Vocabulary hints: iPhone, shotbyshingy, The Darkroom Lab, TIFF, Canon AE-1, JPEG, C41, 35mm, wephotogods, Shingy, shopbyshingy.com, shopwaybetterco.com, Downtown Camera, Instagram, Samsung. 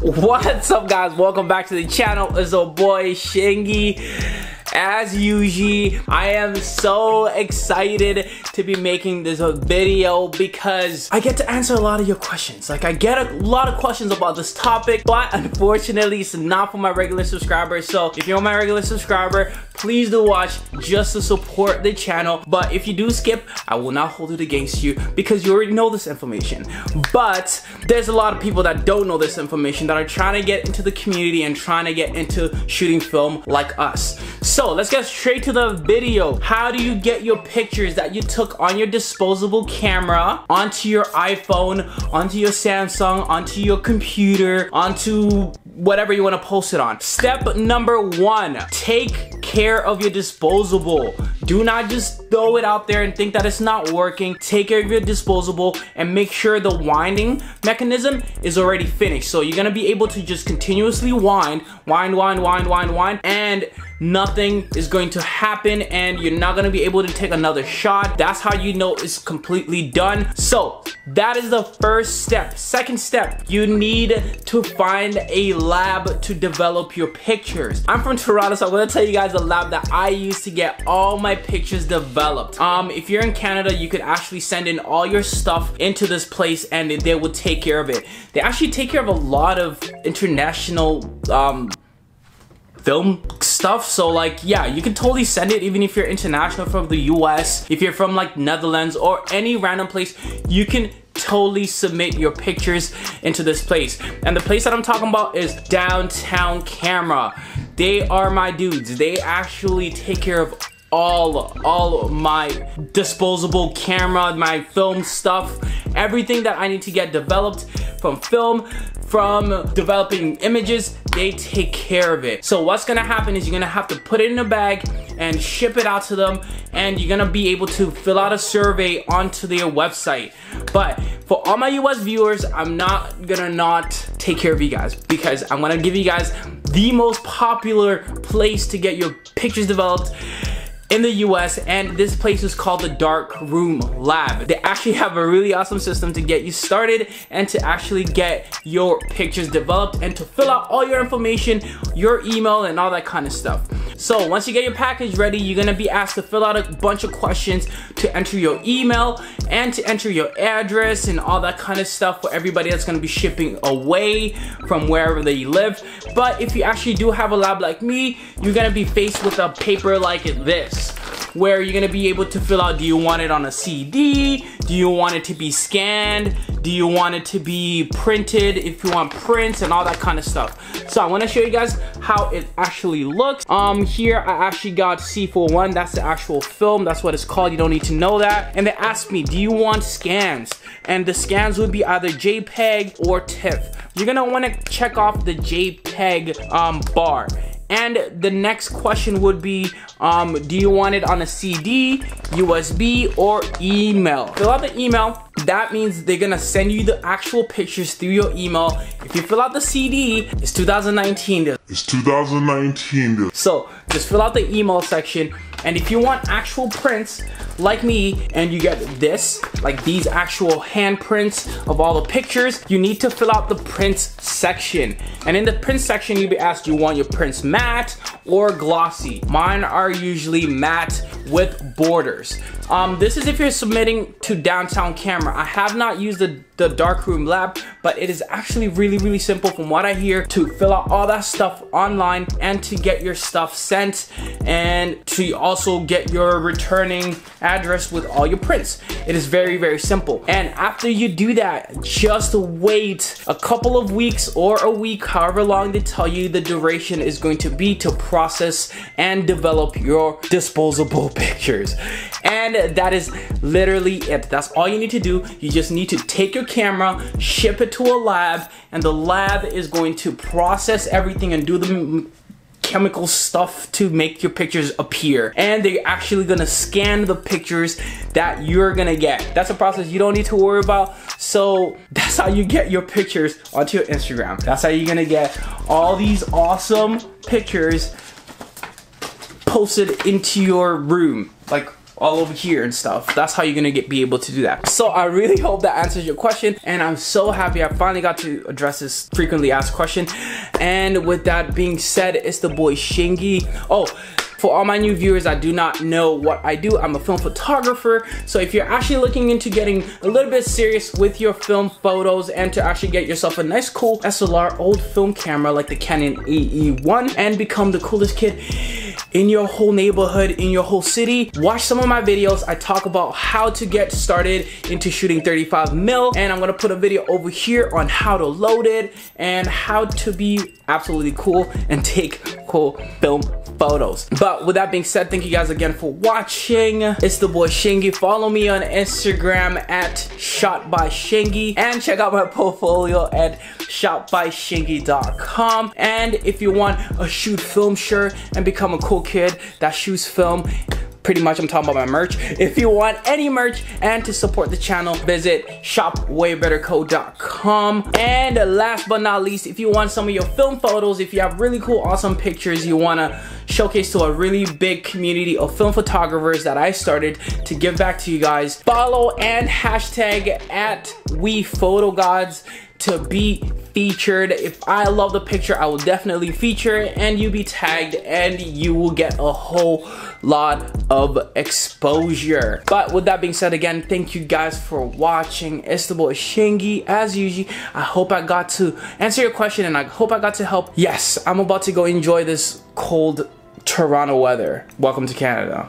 What's up, guys? Welcome back to the channel. It's your boy Shingy. As usual, I am so excited to be making this video because I get to answer a lot of your questions. Like, I get a lot of questions about this topic, but unfortunately it's not for my regular subscribers. So if you're my regular subscriber, please do watch just to support the channel. But if you do skip, I will not hold it against you because you already know this information. But there's a lot of people that don't know this information that are trying to get into the community and trying to get into shooting film like us. So let's get straight to the video. How do you get your pictures that you took on your disposable camera onto your iPhone, onto your Samsung, onto your computer, onto whatever you want to post it on? Step number one, take care of your disposable. Do not just throw it out there and think that it's not working. Take care of your disposable and make sure the winding mechanism is already finished. So you're gonna be able to just continuously wind, and nothing is going to happen, and you're not gonna be able to take another shot. That's how you know it's completely done. So that is the first step. Second step, you need to find a lab to develop your pictures. I'm from Toronto, so I'm gonna tell you guys the lab that I use to get all my pictures developed. If you're in Canada, you could actually send in all your stuff into this place and they will take care of it. They actually take care of a lot of international film stuff, so like, yeah, you can totally send it. Even if you're international, from the US, if you're from like Netherlands or any random place, you can totally submit your pictures into this place. And the place that I'm talking about is Downtown Camera. They are my dudes. They actually take care of all my disposable camera, my film stuff, everything that I need to get developed from film, from developing images. They take care of it. So what's gonna happen is you're gonna have to put it in a bag and ship it out to them, and you're gonna be able to fill out a survey onto their website. But for all my US viewers, I'm not gonna not take care of you guys, because I'm gonna give you guys the most popular place to get your pictures developed in the US, and this place is called The Darkroom Lab. They actually have a really awesome system to get you started and to actually get your pictures developed and to fill out all your information, your email and all that kind of stuff. So once you get your package ready, you're gonna be asked to fill out a bunch of questions, to enter your email and to enter your address and all that kind of stuff for everybody that's gonna be shipping away from wherever they live. But if you actually do have a lab like me, you're gonna be faced with a paper like this, where you're gonna be able to fill out, do you want it on a CD? Do you want it to be scanned? Do you want it to be printed? If you want prints and all that kind of stuff. So I wanna show you guys how it actually looks. Here I actually got C41, that's the actual film, that's what it's called, you don't need to know that. And they asked me, do you want scans? And the scans would be either JPEG or TIFF. You're gonna wanna check off the JPEG bar. And the next question would be, do you want it on a CD, USB, or email? Fill out the email. That means they're gonna send you the actual pictures through your email. If you fill out the CD, it's 2019. It's 2019. So just fill out the email section. And if you want actual prints like me, and you get this, like these actual hand prints of all the pictures, you need to fill out the prints section. And in the prints section, you'll be asked, do you want your prints matte or glossy? Mine are usually matte with borders. This is if you're submitting to Downtown Camera. I have not used the Darkroom Lab, but it is actually really simple from what I hear to fill out all that stuff online and to get your stuff sent and to also get your returning address with all your prints. It is very simple. And after you do that, just wait a couple of weeks or a week, however long they tell you the duration is going to be to process and develop your disposable pictures. And that is literally it. That's all you need to do. You just need to take your camera, ship it to a lab, and the lab is going to process everything and do the chemical stuff to make your pictures appear. And they're actually gonna scan the pictures that you're gonna get. That's a process you don't need to worry about. So that's how you get your pictures onto your Instagram. That's how you're gonna get all these awesome pictures posted into your room, like all over here and stuff. That's how you're gonna be able to do that. So I really hope that answers your question, and I'm so happy I finally got to address this frequently asked question. And with that being said, it's the boy Shingy. Oh, for all my new viewers that do not know what I do, I'm a film photographer. So if you're actually looking into getting a little bit serious with your film photos and to actually get yourself a nice cool SLR old film camera like the Canon AE-1 and become the coolest kid in your whole neighborhood, in your whole city, watch some of my videos. I talk about how to get started into shooting 35mm, and I'm gonna put a video over here on how to load it and how to be absolutely cool and take cool film photos. But with that being said, thank you guys again for watching. It's the boy Shingy. Follow me on Instagram at shotbyshingy, and check out my portfolio at shopbyshingy.com. And if you want a shoot film shirt and become a cool kid that shoots film, pretty much I'm talking about my merch. If you want any merch and to support the channel, visit shopwaybetterco.com. And last but not least, if you want some of your film photos, if you have really cool awesome pictures you want to showcase to a really big community of film photographers that I started to give back to you guys, follow and hashtag at wephotogods to be featured. If I love the picture, I will definitely feature it, and you'll be tagged and you will get a whole lot of exposure. But with that being said, again, thank you guys for watching. It's the boy Shingy as usual. I hope I got to answer your question, and I hope I got to help. Yes, I'm about to go enjoy this cold Toronto weather. Welcome to Canada.